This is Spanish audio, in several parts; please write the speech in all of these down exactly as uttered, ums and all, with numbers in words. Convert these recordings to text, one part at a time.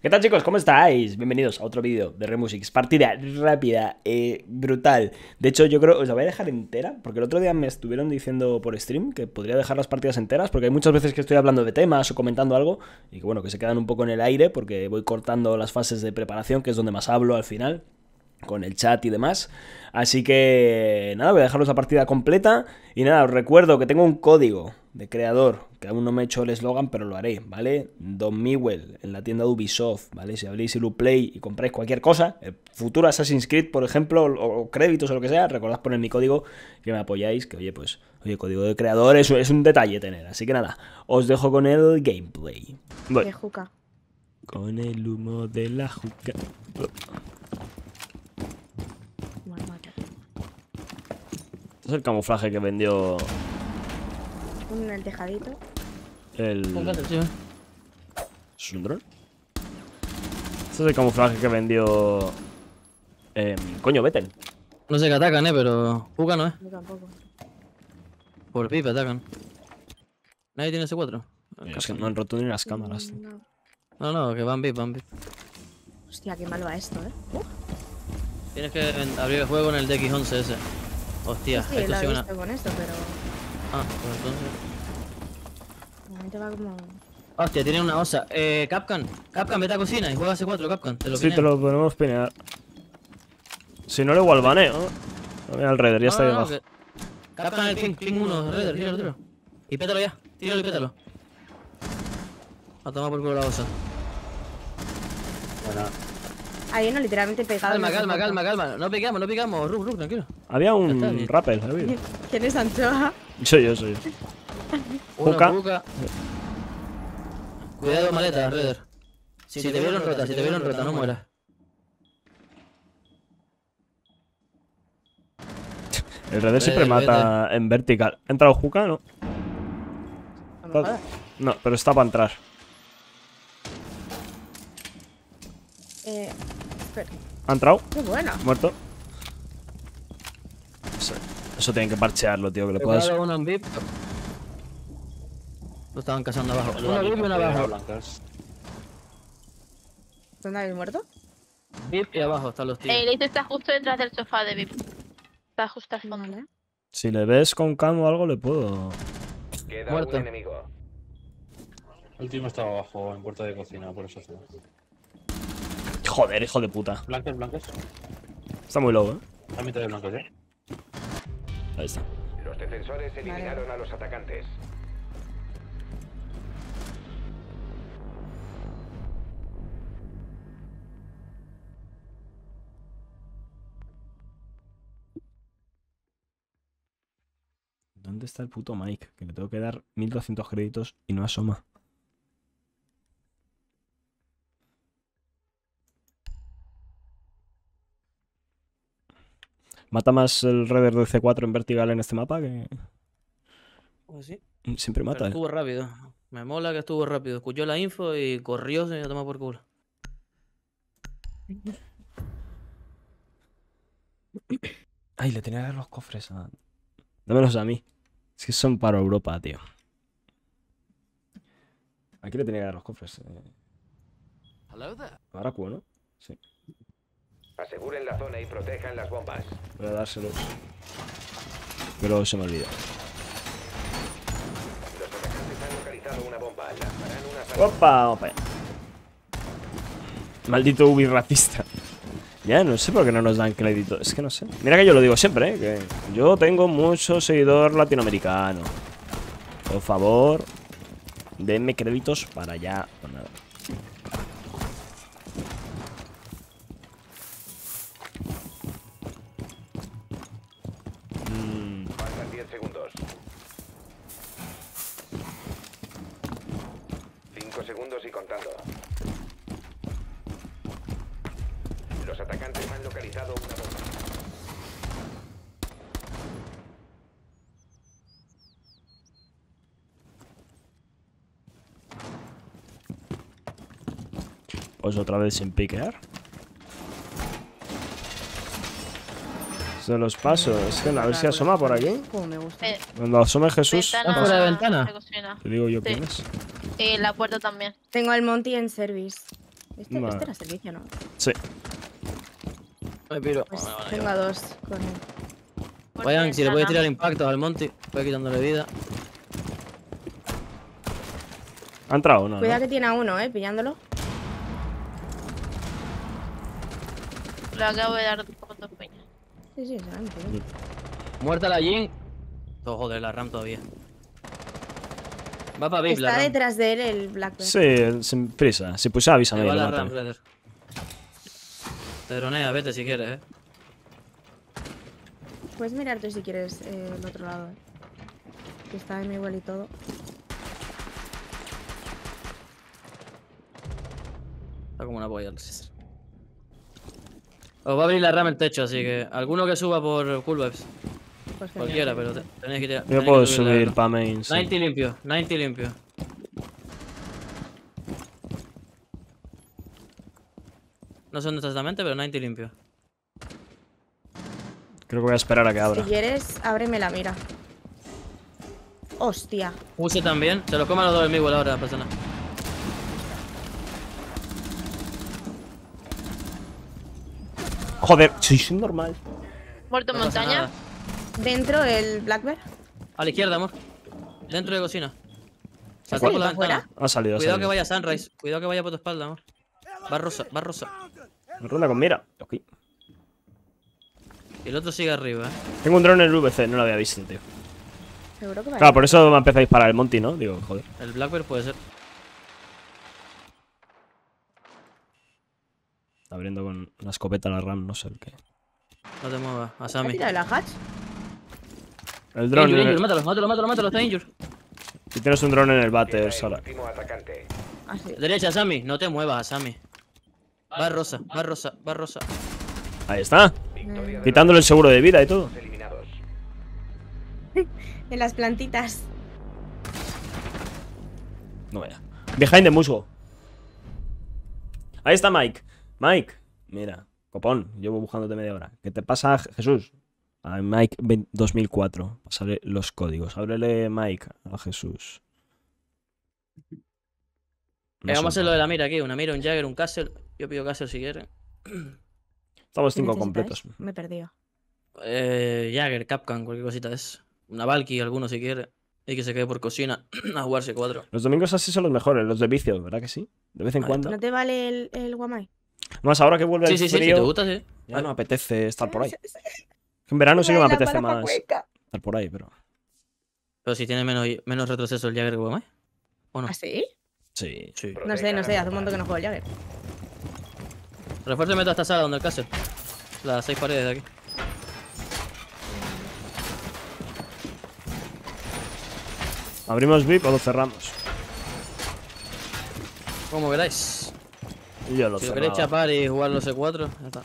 ¿Qué tal, chicos? ¿Cómo estáis? Bienvenidos a otro vídeo de Remusix. Partida rápida, eh, brutal. De hecho, yo creo... Os la voy a dejar entera, porque el otro día me estuvieron diciendo por stream que podría dejar las partidas enteras, porque hay muchas veces que estoy hablando de temas o comentando algo, y que bueno, que se quedan un poco en el aire, porque voy cortando las fases de preparación, que es donde más hablo al final, con el chat y demás. Así que nada, voy a dejaros la partida completa. Y nada, os recuerdo que tengo un código de creador, que aún no me he hecho el eslogan, pero lo haré, ¿vale? Don Miwell, en la tienda de Ubisoft, ¿vale? Si abrís el Uplay y compráis cualquier cosa, el futuro Assassin's Creed, por ejemplo, o créditos o lo que sea, recordad poner mi código, que me apoyáis, que oye, pues, oye, código de creador, eso es un detalle tener. Así que nada, os dejo con el gameplay. Voy. De juca. Con el humo de la juca. Es el camuflaje que vendió. Un el tejadito. El. ¿Es un dron? Este es el camuflaje que vendió. Eh, coño, Vettel. No sé qué atacan, eh, pero. Juga no, eh. Yo tampoco. Por pipa atacan. Nadie tiene ese cuatro. Es que no han roto ni las cámaras. No, no, no, que van pip, van pip. Hostia, qué mal va esto, eh. Uh. Tienes que abrir el juego en el D X once ese. Hostia, sí, sí, esto sí una... con esto, pero... Ah, pues entonces... De momento va como... Hostia, tiene una osa. Eh, Kapkan, Kapkan, vete a cocina y juega ese cuatro, Kapkan. Te lo sí, pineo. Te lo podemos pinear. Si no, le igual baneo. Mira, el Raider, ya no, está ahí abajo. No, no, que... Kapkan el ping, ping uno, Raider, tira el otro. Y pétalo ya, tíralo y pétalo. A tomar por culo la osa. Bueno. Ahí no, literalmente pegado. Calma, calma, calma, calma. No pegamos, no pegamos. Rub, rub, tranquilo. Había un rappel, había. ¿Quién es Anchoa? Soy yo, soy yo. Una puca. Cuidado, maleta, Redder. Si, si te vieron rota, si te vieron rota, no mueras. El Redder siempre mata en vertical. ¿Ha entrado Juca, no? No, pero está para entrar. Eh... ¿Ha entrado? ¡Qué bueno! Muerto. Eso, eso tienen que parchearlo, tío, que le puedas... Uno en V I P. Lo estaban cazando abajo. Una V I P y una abajo. ¿Dónde habéis muerto? V I P y abajo están los tíos. Eh, Leite está justo detrás del sofá de V I P. Está justo al fondo, ¿eh? Si le ves con cam o algo, le puedo... Queda muerto. Un enemigo. El último estaba abajo, en puerta de cocina, por eso se va. Joder, hijo de puta. Blancos, blancos. Está muy low, eh. A mitad de blancos, eh. Ahí está. Los defensores eliminaron vale. a los atacantes. ¿Dónde está el puto Mike? Que le tengo que dar mil doscientos créditos y no asoma. ¿Mata más el Redder del C cuatro en vertical en este mapa que...? Pues sí. Siempre mata, pero estuvo eh. rápido. Me mola que estuvo rápido. Escuchó la info y corrió sin tomar por culo. Ay, le tenía que dar los cofres a... Dámelos a mí. Es que son para Europa, tío. Aquí le tenía que dar los cofres. Eh. Ahora cubo, ¿no? Sí. Aseguren la zona y protejan las bombas. Voy a dárselos. Pero se me olvida. Los atacantes han localizado una bomba. Lanzarán una salida. ¡Opa! ¡Opa! Maldito Ubi racista. Ya, no sé por qué no nos dan crédito. Es que no sé. Mira que yo lo digo siempre, ¿eh? Que yo tengo mucho seguidor latinoamericano. Por favor, denme créditos para allá. Por nada. Segundos y contando. Los atacantes han localizado una bomba. Pues otra vez sin piquear. Se los paso. Es que a ver si asoma por aquí. Cuando asome Jesús. Ventana, por la ventana. Te digo yo sí. Quién es. Eh, la puerta también. Tengo al Monty en service. Este, vale. Este era servicio, ¿no? Sí. Me piro. Pues vale, vale, tengo vale. a dos con él. Vayan, si le voy a tirar impactos al Monty, voy quitándole vida. Ha entrado uno. Cuidado, ¿no? Que tiene a uno, eh, pillándolo. Lo acabo de dar con dos peñas. Sí, sí, se han pillado. Muerta la Jin. Oh, joder, la Ram todavía. Va para B, Está la detrás Ram. de él el Blackbird. Sí, sin prisa. Si pulsa, avísame. Va la Ram, brother. Te dronea, vete si quieres, eh. Puedes mirar tú si quieres eh, el otro lado, eh. Que está en Miwell y todo. Está como una polla el César. Os va a abrir la Ram el techo, así que... Alguno que suba por Cool Vibes. Pues cualquiera, pero te, tenéis que tirar. Yo puedo subir para main. Sí. noventa limpio, noventa limpio. No sé dónde está exactamente, pero noventa limpio. Creo que voy a esperar a que abra. Si quieres, ábreme la mira. Hostia. Use también. Se los coman los dos en Miwell ahora, persona. Joder, soy normal. Muerto en no montaña. Dentro el Blackbird. A la izquierda, amor. Dentro de cocina. Saltó por la ventana. Ha salido, Cuidado ha salido. que vaya Sunrise. Cuidado que vaya por tu espalda, amor. Va rosa, va rosa. Ronda con mira. Ok. El otro sigue arriba, eh. Tengo un drone en el U V C, no lo había visto, tío. Seguro que va. Claro, por eso me empecé a disparar el Monty, ¿no? Digo, joder. El Blackbird puede ser. Está abriendo con la escopeta la Ram, no sé el qué. No te muevas, a Sammy. ¿Has tirado la hatch? El drone. Injur, injur, mátalo, mátalo, mátalo, mátalo, está injur. Si tienes un drone en el váter, Sara. Ah, sí. Derecha, Sammy, no te muevas, Sammy. Va rosa, va rosa, va rosa. Ahí está. Mm. Quitándole el seguro de vida y todo. En las plantitas. No vea. Behind the musgo. Ahí está Mike. Mike, mira, copón, llevo buscándote media hora. ¿Qué te pasa, Jesús? A Mike dos mil cuatro. Pasaré los códigos. Ábrele Mike a Jesús. No eh, vamos a hacer lo de la mira aquí. Una mira, un Jäger, un Castle. Yo pido Castle si quieres. Estamos cinco completos. Me he perdido. Eh, Jäger, Kapkan, cualquier cosita es. Una Valkyrie, alguno si quiere. Y que se quede por cocina a jugarse cuatro. Los domingos así son los mejores, los de vicio, ¿verdad que sí? De vez en vale. cuando. ¿No te vale el, el Wamai? Más ahora que vuelve sí, el sí, frío, sí, si te gusta, sí. Ya vale. no apetece estar por ahí. En verano sí que me apetece más estar por ahí, pero... Pero si tiene menos, menos retroceso el Jäger que Wamai, ¿o no? ¿Ah, sí? Sí, sí. No sé, no sé, hace un montón que no juego el Jäger. Refuérzame toda esta sala donde el Castle. Las seis paredes de aquí. ¿Abrimos V I P o lo cerramos? Como queráis. Yo lo si lo queréis chapar y jugar los C cuatro, ya está.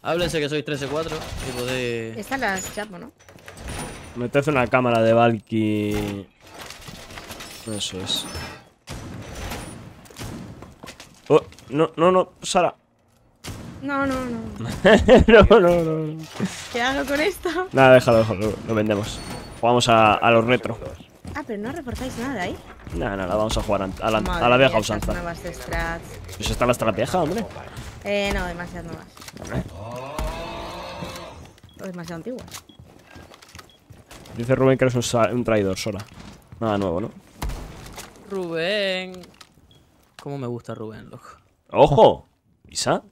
Háblense que sois tres C cuatro y podéis... Están las chapo, ¿no? Meted una cámara de Valky... Eso es. Oh, no, no, no, Sara. No, no, no. no, no, no. ¿Qué hago con esto? Nada, déjalo, déjalo, lo vendemos. Jugamos a, a los retro. Ah, pero no reportáis nada ahí. ¿eh? Nada, nada, vamos a jugar a la, a la vieja usanza. ¿Pues está la strat vieja, hombre? Eh, no, demasiado nuevas. O demasiado antiguas. Dice Rubén que eres un, un traidor, Sora. Nada nuevo, ¿no? Rubén. ¿Cómo me gusta Rubén, loco? ¡Ojo! ¿Isa?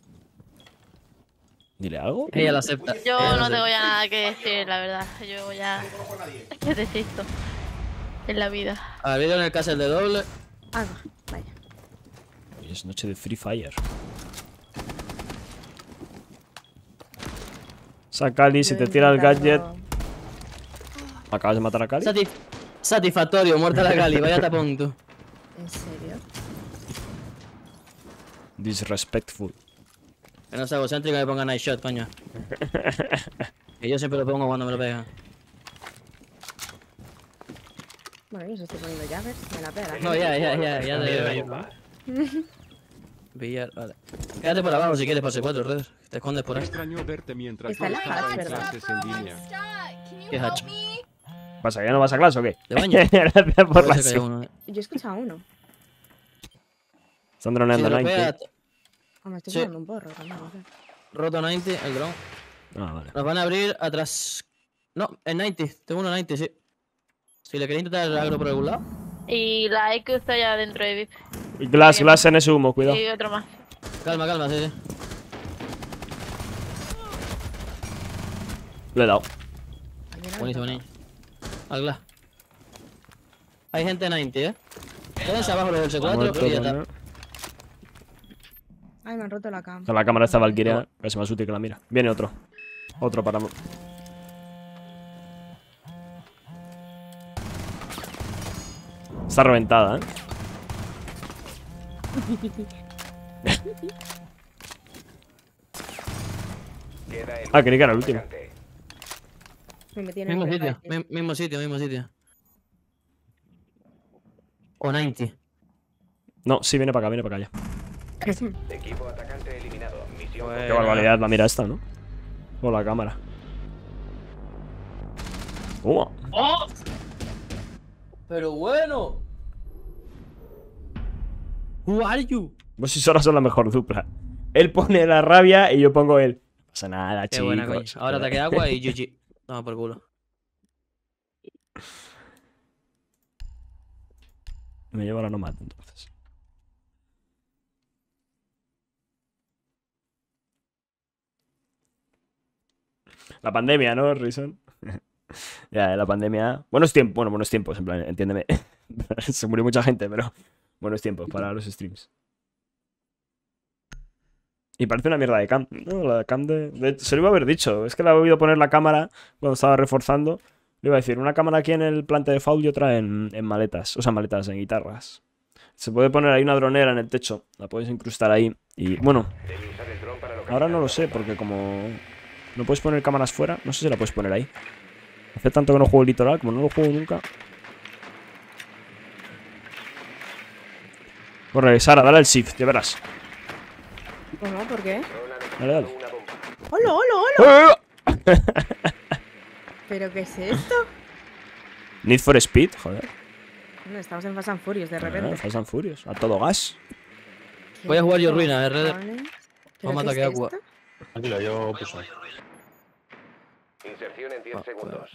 Dile algo. Ella lo acepta. Yo Ella no acepta. tengo ya nada que decir, la verdad. Yo ya. Es que desisto. En la vida. Ha habido en el Castle de doble. Ah, vaya. Hoy es noche de Free Fire. Esa Kali, si te tira el gadget. Acabas de matar a Kali. Satis Satisfactorio, muerta la Kali. Vaya tapón tú. ¿En serio? Disrespectful. Que no sea egocéntrico que pongan night shot, coño. Que yo siempre lo pongo cuando me lo pegan. Bueno, yo se estoy poniendo llaves, me la pega. No, ya, ya, ya, ya te digo. Villar, vale. Quédate por abajo si quieres para C cuatro, Red. Te escondes por ahí. Extraño verte mientras está la hatch, ¿verdad? ¿Qué hatch? ¿Pasa que ya no vas a clase o qué? De baño. Gracias por la sesión. Yo he escuchado a uno. Están droneando Nike. Oh, me estoy sí. tirando un porro también. No sé. Roto noventa, el ground. Ah, vale. Nos van a abrir atrás. No, en noventa. Tengo uno noventa, sí. Si le queréis intentar el agro por algún lado. Y la E Q está allá dentro de V I P. Y Glass, Glass en ese humo, cuidado. Y otro más. Calma, calma, sí, sí. Le he dado. Buenísimo, buenísimo. Al Glass. Hay gente en noventa, eh. Quédense abajo los del C cuatro y ya está. Ay, me han roto la cámara. La cámara está Valkyria, que es más útil que la mira. Viene otro. Otro para... Está reventada, eh. Ah, creí que era el último. Mismo sitio, mismo sitio, mismo sitio. O noventa. No, sí, viene para acá, viene para acá ya. Equipo atacante eliminado. Misión. Qué barbaridad la mira esta, ¿no? O la cámara. ¡Oh! ¡Oh! Pero bueno. Who are you? Vosotros son la mejor dupla. Él pone la rabia y yo pongo él. No pasa nada, chicos. Qué buena, coño. Ahora ataque de agua y G G. Toma por culo. Me llevo la Nomad, entonces. La pandemia, ¿no, Rison? Ya, la pandemia... Buenos tiempos, bueno, buenos tiempos, en plan, entiéndeme. Se murió mucha gente, pero... Buenos tiempos para los streams. Y parece una mierda de cam. No, la cam de... de... Se lo iba a haber dicho. Es que le había oído poner la cámara cuando estaba reforzando. Le iba a decir, una cámara aquí en el plante de foul y otra en, en maletas. O sea, maletas, en guitarras. Se puede poner ahí una dronera en el techo. La podéis incrustar ahí. Y bueno, ahora no lo sé, porque como no puedes poner cámaras fuera, no sé si la puedes poner ahí. Hace tanto que no juego el litoral, como no lo juego nunca. Corre, Sara, dale al shift, ya verás. No, ¿por qué? Dale, dale. ¡Hola, hola, hola! ¿Pero qué es esto? Need for Speed, joder. No, estamos en Fast and Furious de repente. Ah, Fast and Furious, a todo gas. Voy a jugar yo ruina, eh, Red. Vamos a ataque agua. Tranquilo, yo puso. Inserción en diez ah, segundos.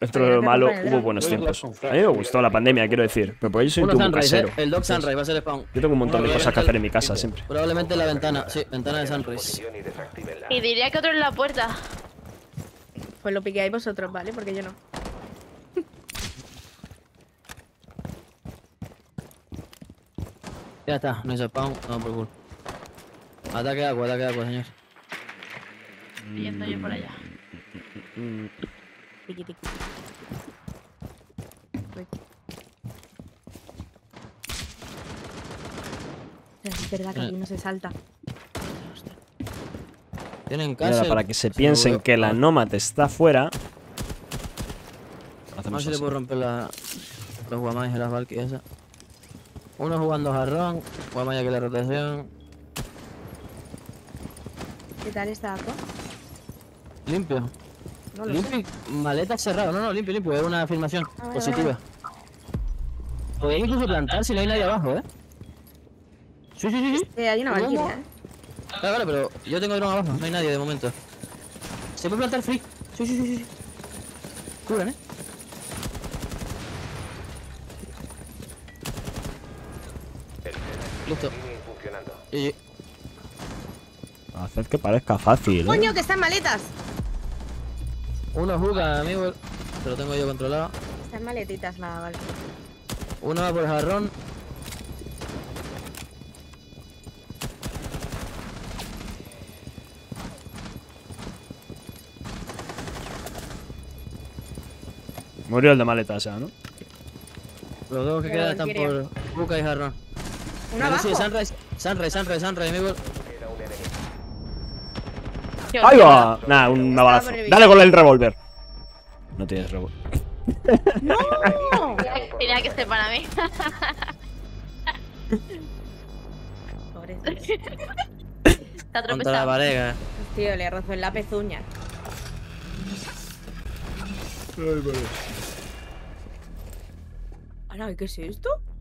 Dentro de lo malo hubo buenos tiempos. A mí me gustó la pandemia, quiero decir. Pero por ello soy un tubo casero. El Dog Sunrise va a ser spawn. Yo tengo un montón de cosas que hacer en mi casa siempre. Probablemente la ventana, sí, ventana de Sunrise. Y diría que otro en la puerta. Pues lo piqueáis vosotros, ¿vale? Porque yo no. Ya está, no hizo spawn, no por culo. Ataque de agua, ataque de agua, señor. Yendo yo por allá. Tiki, tiki. Es verdad que aquí no se salta. Tienen casa. Para que se piensen que la Nomad está fuera. Además, se le puede romper la... los Wamais y las Valkyries esas. Uno jugando jarrón, Wamai aquí la rotación. ¿Qué tal está Aco? Limpio. No limpio sé. Maleta cerrada, no, no, limpio, limpio, es una afirmación ah, vale, positiva. Podéis incluso plantar si no hay nadie abajo, eh. Sí, sí, sí, sí. Este, hay una Valkyrie, eh. Claro, vale, pero yo tengo dron abajo, no hay nadie de momento. Se puede plantar free. Sí, sí, sí, sí. Curan, eh. Listo. Y... hacer que parezca fácil. ¡Coño, ¿eh? Que están maletas! Uno juega, amigo. Te lo tengo yo controlado. Están maletitas, nada, vale. Uno va por el jarrón. Murió el de maletas, ya, ¿no? Los dos que quedan están por Buca y jarrón. Una abajo. Sí, Sunrise, Sunrise, Sunrise, Sunrise, amigo. ¡Ahí va! Nah, un balazo. Dale con el revólver. No tienes revólver. ¡No! Tenía que ser para mí. Pobrecito. Está atropellado. Contra la pareja. Tío, le rozó en la pezuña. Ay, vale. ¿Qué es esto?